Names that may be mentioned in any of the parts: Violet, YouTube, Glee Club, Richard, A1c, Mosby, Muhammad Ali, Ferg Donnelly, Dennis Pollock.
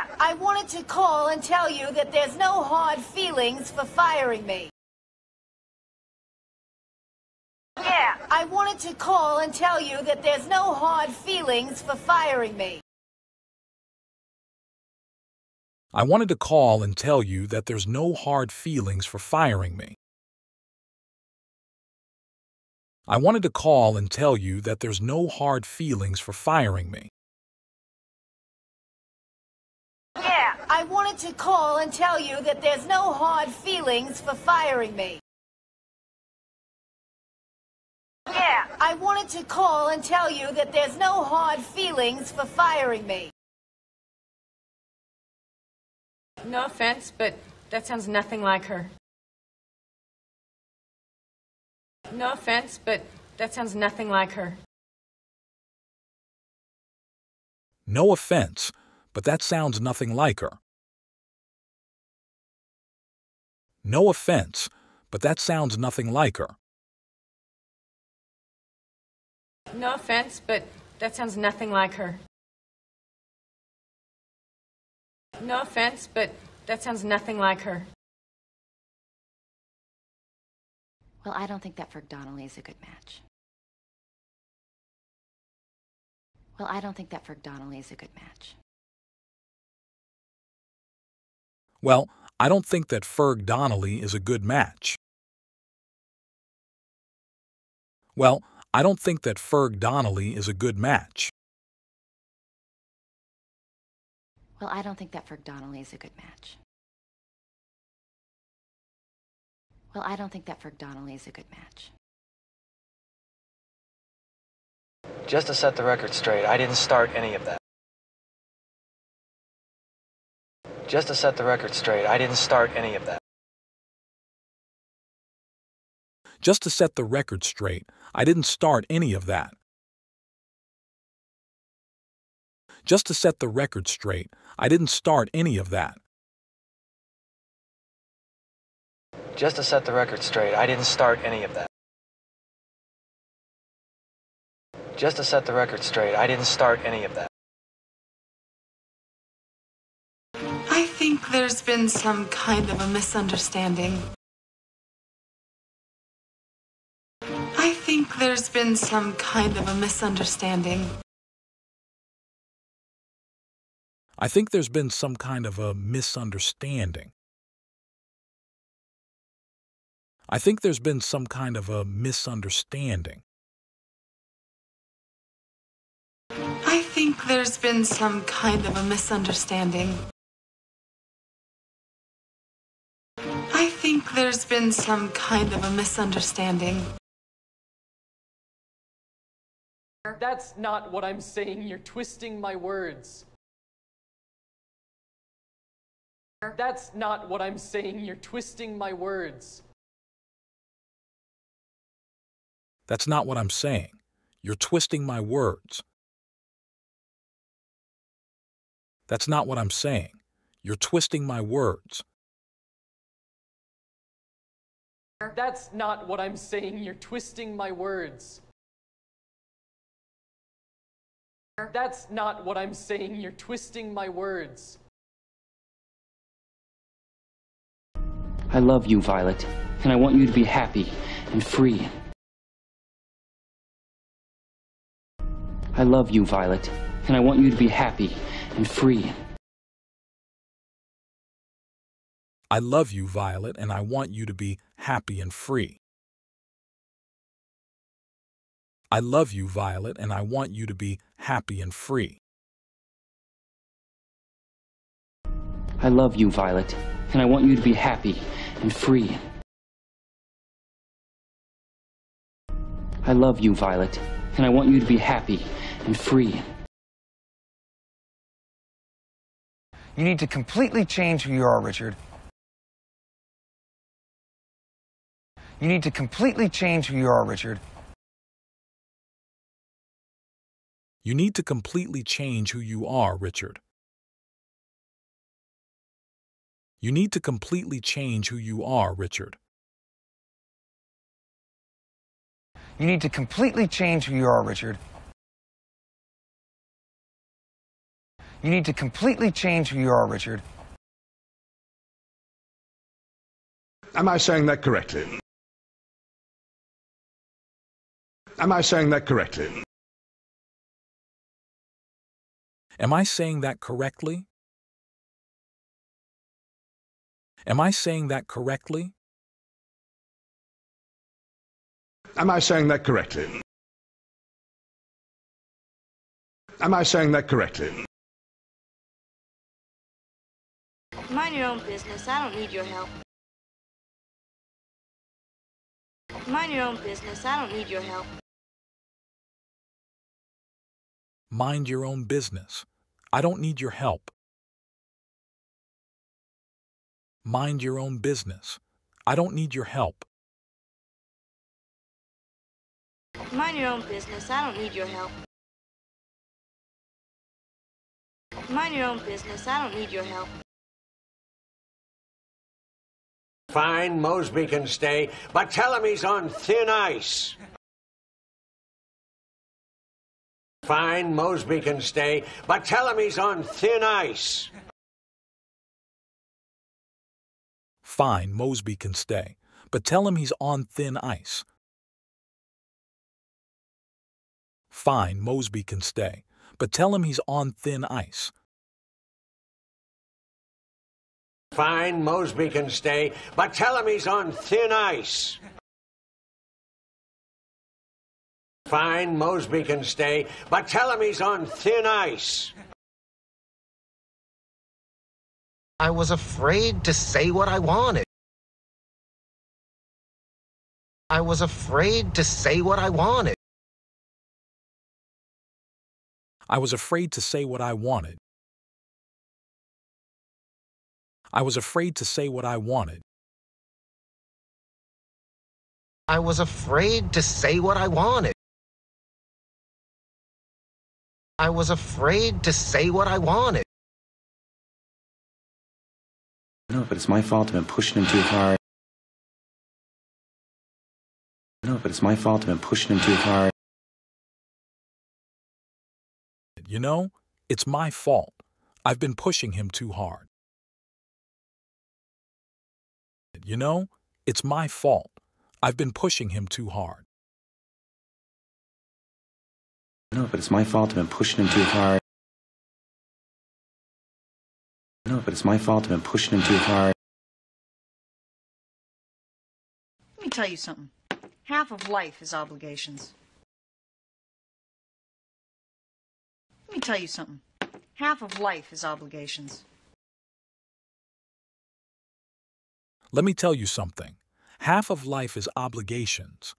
Yeah, I wanted to call and tell you that there's no hard feelings for firing me. Yeah, I wanted to call and tell you that there's no hard feelings for firing me. I wanted to call and tell you that there's no hard feelings for firing me. I wanted to call and tell you that there's no hard feelings for firing me. Yeah, I wanted to call and tell you that there's no hard feelings for firing me. Yeah, I wanted to call and tell you that there's no hard feelings for firing me. No offense, but that sounds nothing like her. No offense, but that sounds nothing like her. No offense, but that sounds nothing like her. No offense, but that sounds nothing like her. No offense, but that sounds nothing like her. No offense, but that sounds nothing like her. Well, I don't think that Ferg Donnelly is a good match. Well, I don't think that Ferg Donnelly is a good match. Well, I don't think that Ferg Donnelly is a good match. Well, I don't think that Ferg Donnelly is a good match. Well, I don't think that Ferg Donnelly is a good match. Well, I don't think that Ferg Donnelly is a good match. Just to set the record straight, I didn't start any of that. Just to set the record straight, I didn't start any of that. Just to set the record straight, I didn't start any of that. Just to set the record straight, I didn't start any of that. Just to set the record straight, I didn't start any of that. Just to set the record straight, I didn't start any of that. I think there's been some kind of a misunderstanding. I think there's been some kind of a misunderstanding. I think there's been some kind of a misunderstanding. I think there's been some kind of a misunderstanding. I think there's been some kind of a misunderstanding. I think there's been some kind of a misunderstanding. That's not what I'm saying. You're twisting my words. That's not what I'm saying. You're twisting my words. That's not what I'm saying. You're twisting my words. That's not what I'm saying. You're twisting my words. That's not what I'm saying. You're twisting my words. That's not what I'm saying. You're twisting my words. I love you, Violet, and I want you to be happy and free. I love you, Violet, and I want you to be happy and free. I love you, Violet, and I want you to be happy and free. I love you, Violet, and I want you to be happy and free. I love you, Violet, and I want you to be happy and free. I love you, Violet, and I want you to be happy and free. You need to completely change who you are, Richard. You need to completely change who you are, Richard. You need to completely change who you are, Richard. You need to completely change who you are, Richard. You need to completely change who you are, Richard. You need to completely change who you are, Richard. Am I saying that correctly? Am I saying that correctly? Am I saying that correctly? Am I saying that correctly? Am I saying that correctly? Am I saying that correctly? Mind your own business. I don't need your help. Mind your own business. I don't need your help. Mind your own business. I don't need your help. Mind your own business. I don't need your help. Mind your own business. I don't need your help. Mind your own business. I don't need your help. Fine, Mosby can stay, but tell him he's on thin ice. Fine, Mosby can stay, but tell him he's on thin ice. Fine, Mosby can stay, but tell him he's on thin ice. Fine, Mosby can stay, but tell him he's on thin ice. Fine, Mosby can stay, but tell him he's on thin ice. Fine, Mosby can stay, but tell him he's on thin ice. I was afraid to say what I wanted. I was afraid to say what I wanted. I was afraid to say what I wanted. I was afraid to say what I wanted. I was afraid to say what I wanted. I was afraid to say what I wanted. No, but it's my fault. I've been pushing him too hard. No, but it's my fault. I've been pushing him too hard. You know, it's my fault. I've been pushing him too hard. You know, it's my fault. I've been pushing him too hard. No, but it's my fault. I've been pushing him too hard. No, but it's my fault. I've been pushing him too hard. Let me tell you something. Half of life is obligations. Let me tell you something. Half of life is obligations. Let me tell you something. Half of life is obligations.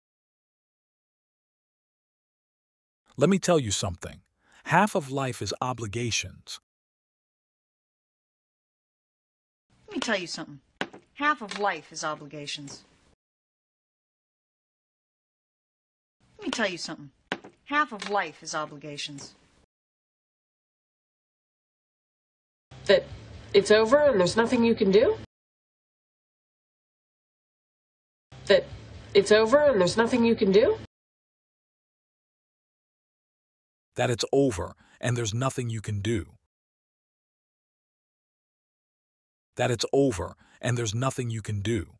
Let me tell you something. Half of life is obligations. Let me tell you something. Half of life is obligations. Let me tell you something. Half of life is obligations. That it's over and there's nothing you can do? That it's over and there's nothing you can do? That it's over and there's nothing you can do. That it's over and there's nothing you can do.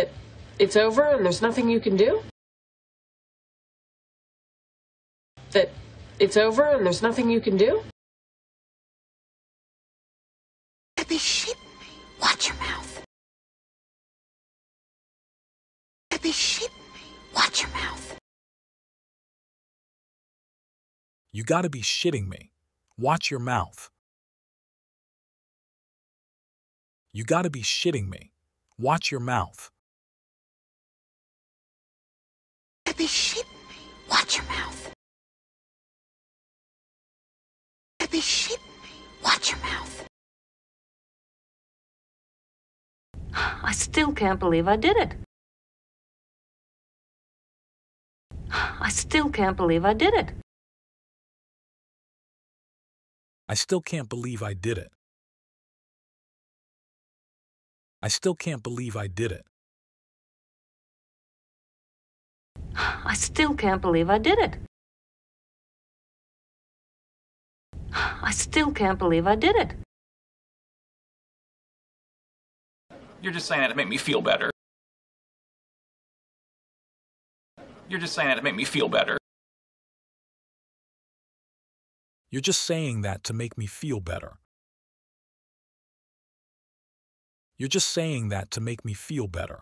That it's over and there's nothing you can do? That it's over and there's nothing you can do? Be shit. Watch your mouth. Be shit. Watch your mouth. You gotta be shitting me. Watch your mouth. You gotta be shitting me. Watch your mouth. Be shit. Watch your mouth. Be shit. Watch your mouth. I still can't believe I did it. I still can't believe I did it. I still can't believe I did it. I still can't believe I did it. I still can't believe I did it. I still can't believe I did it. You're just saying that to make me feel better. You're just saying that to make me feel better. You're just saying that to make me feel better. You're just saying that to make me feel better.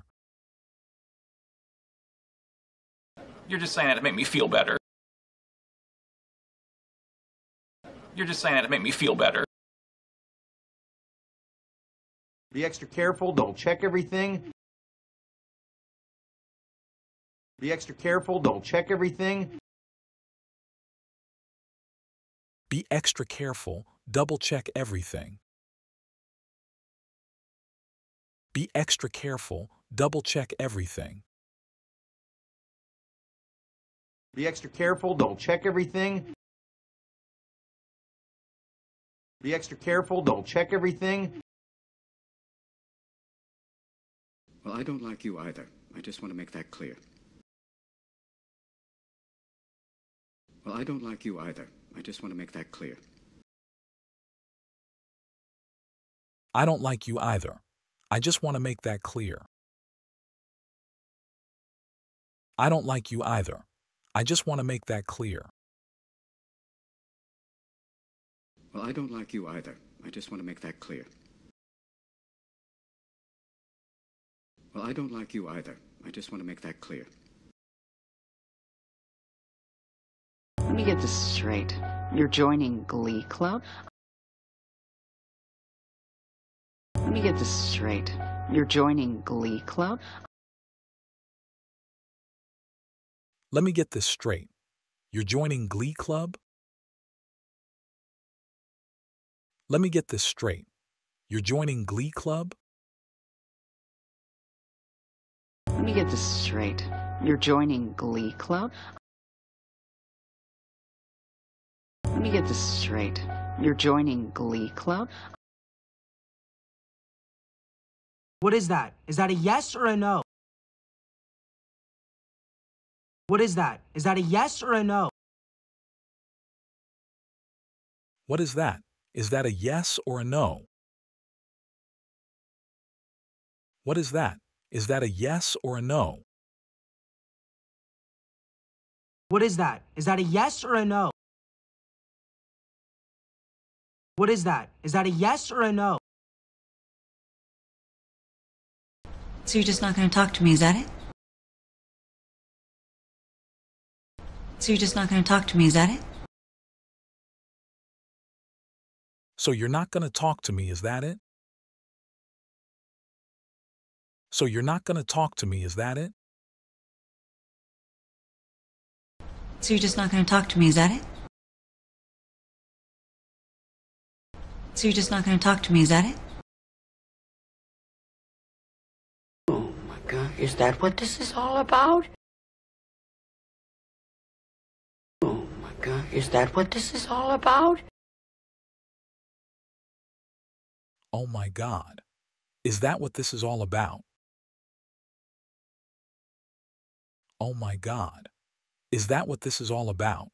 You're just saying that to make me feel better. You're just saying that to make me feel better. Be extra careful, don't check everything. Be extra careful, don't check everything. Be extra careful, double-check everything. Be extra careful, double-check everything. Be extra careful, don't check everything. Be extra careful, don't check everything. Well, I don't like you either. I just want to make that clear. Well, I don't like you either. I just want to make that clear. I don't like you either. I just want to make that clear. I don't like you either. I just want to make that clear. Well, I don't like you either. I just want to make that clear. Well, I don't like you either. I just want to make that clear. Let me get this straight. You're joining Glee Club? Let me get this straight. You're joining Glee Club? Let me get this straight. You're joining Glee Club? Let me get this straight. You're joining Glee Club? Let me get this straight. You're joining Glee Club? Let me get this straight. You're joining Glee Club? What is that? Is that a yes or a no? What is that? Is that a yes or a no? What is that? Is that a yes or a no? What is that? Is that a yes or a no? What is that? Is that a yes or a no? What is that? Is that a yes or a no? So you're just not going to talk to me, is that it? So you're just not going to talk to me, is that it? So you're not going to talk to me, is that it? So you're not going to talk to me, is that it? So you're just not going to talk to me, is that it? So you're just not going to talk to me, is that it? Oh my God, is that what this is all about? Oh my God, is that what this is all about? Oh my God, is that what this is all about? Oh my God, is that what this is all about?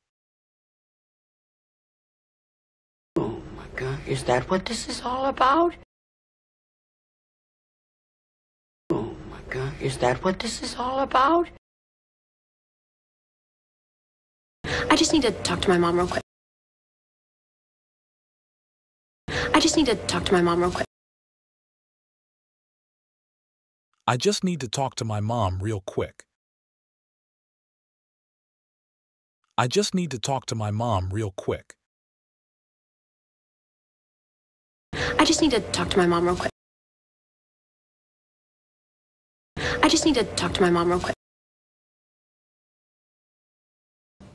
God, is that what this is all about? Oh my God, is that what this is all about? I just need to talk to my mom real quick. I just need to talk to my mom real quick. I just need to talk to my mom real quick. I just need to talk to my mom real quick. I just need to talk to my mom real quick. I just need to talk to my mom real quick.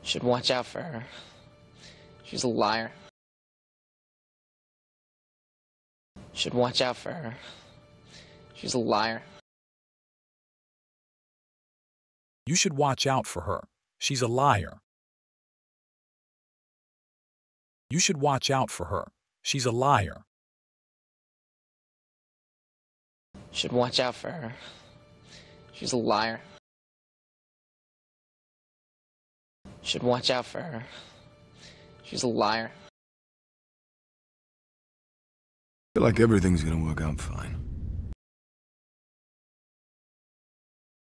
Should watch out for her. She's a liar. Should watch out for her. She's a liar. You should watch out for her. She's a liar. You should watch out for her. She's a liar. Should watch out for her. She's a liar. Should watch out for her. She's a liar. I feel like everything's gonna work out fine.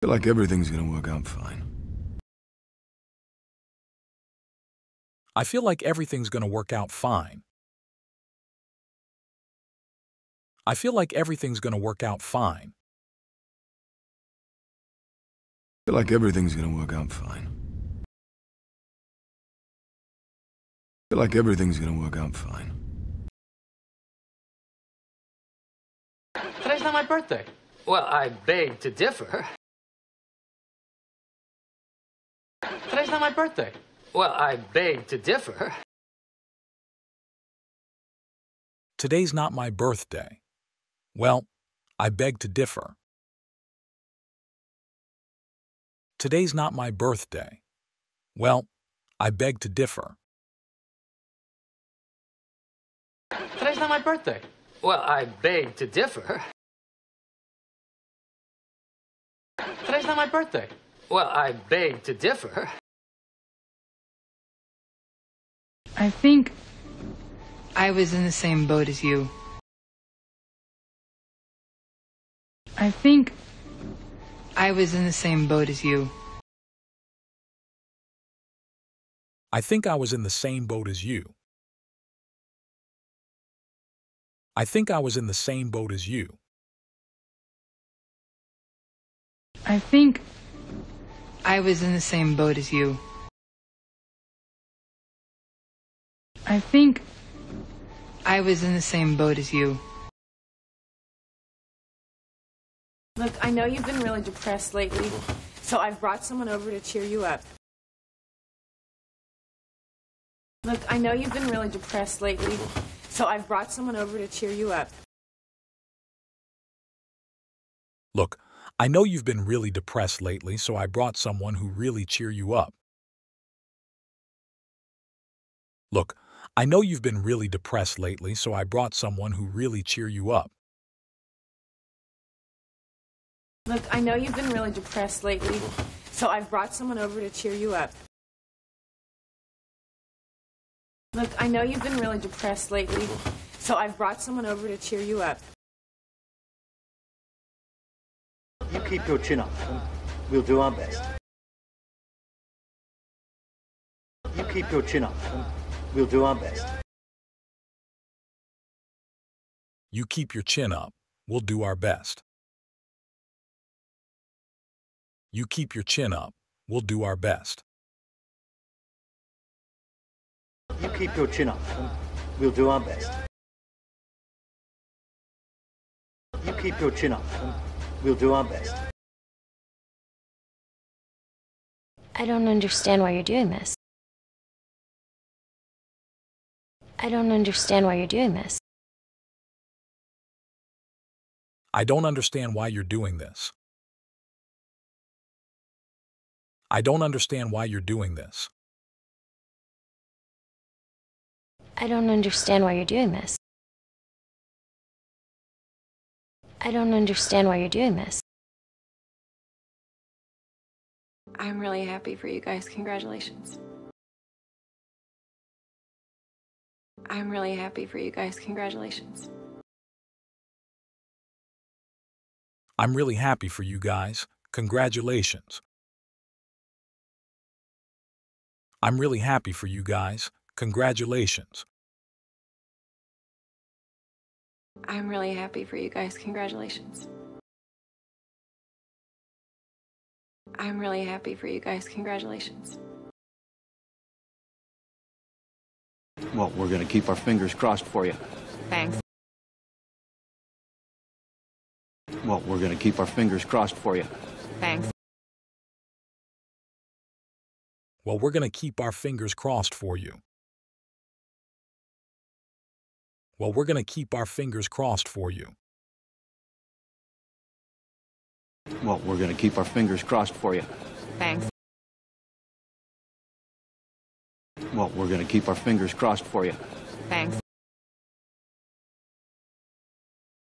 I feel like everything's gonna work out fine. I feel like everything's gonna work out fine. I feel like everything's gonna work out fine. I feel like everything's gonna work out fine. I feel like everything's gonna work out fine. Today's not my birthday. Well, I beg to differ. Today's not my birthday. Well, I beg to differ. Today's not my birthday. Well, I beg to differ. Today's not my birthday. Well, I beg to differ. Today's not my birthday. Well, I beg to differ. Today's not my birthday. Well, I beg to differ. I think I was in the same boat as you. I think I was in the same boat as you. I think I was in the same boat as you. I think I was in the same boat as you. I think I was in the same boat as you. I think I was in the same boat as you. Look, I know you've been really depressed lately, so I've brought someone over to cheer you up. Look, I know you've been really depressed lately, so I've brought someone over to cheer you up. Look, I know you've been really depressed lately, so I brought someone who really cheer you up. Look, I know you've been really depressed lately, so I brought someone who really cheer you up. Look, I know you've been really depressed lately, so I've brought someone over to cheer you up. Look, I know you've been really depressed lately, so I've brought someone over to cheer you up. You keep your chin up, and we'll do our best. You keep your chin up, and we'll do our best. You keep your chin up, we'll do our best. You keep your chin up, we'll do our best. You keep your chin up, and we'll do our best. You keep your chin up, and we'll do our best. I don't understand why you're doing this. I don't understand why you're doing this. I don't understand why you're doing this. I don't understand why you're doing this. I don't understand why you're doing this. I don't understand why you're doing this. I'm really happy for you guys. Congratulations. I'm really happy for you guys. Congratulations. I'm really happy for you guys. Congratulations. I'm really happy for you guys. Congratulations. I'm really happy for you guys. Congratulations. I'm really happy for you guys. Congratulations. Well, we're going to keep our fingers crossed for you. Thanks. Well, we're going to keep our fingers crossed for you. Thanks. Well, we're going to keep our fingers crossed for you. Well, we're going to keep our fingers crossed for you. Well, we're going to keep our fingers crossed for you. Thanks. Well, we're going to keep our fingers crossed for you. Thanks.